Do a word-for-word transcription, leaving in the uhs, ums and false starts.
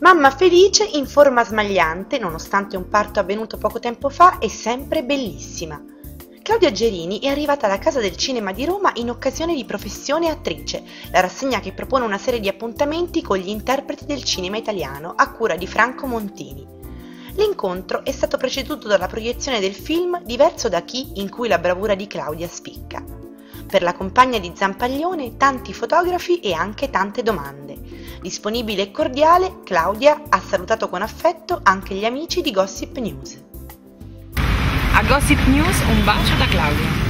Mamma felice in forma smagliante, nonostante un parto avvenuto poco tempo fa, e sempre bellissima. Claudia Gerini è arrivata alla Casa del Cinema di Roma in occasione di Professione Attrice, la rassegna che propone una serie di appuntamenti con gli interpreti del cinema italiano a cura di Franco Montini. L'incontro è stato preceduto dalla proiezione del film Diverso da chi, in cui la bravura di Claudia spicca. Per la compagna di Zampaglione tanti fotografi e anche tante domande. Disponibile e cordiale, Claudia ha salutato con affetto anche gli amici di Gossip News. A Gossip News un bacio da Claudia.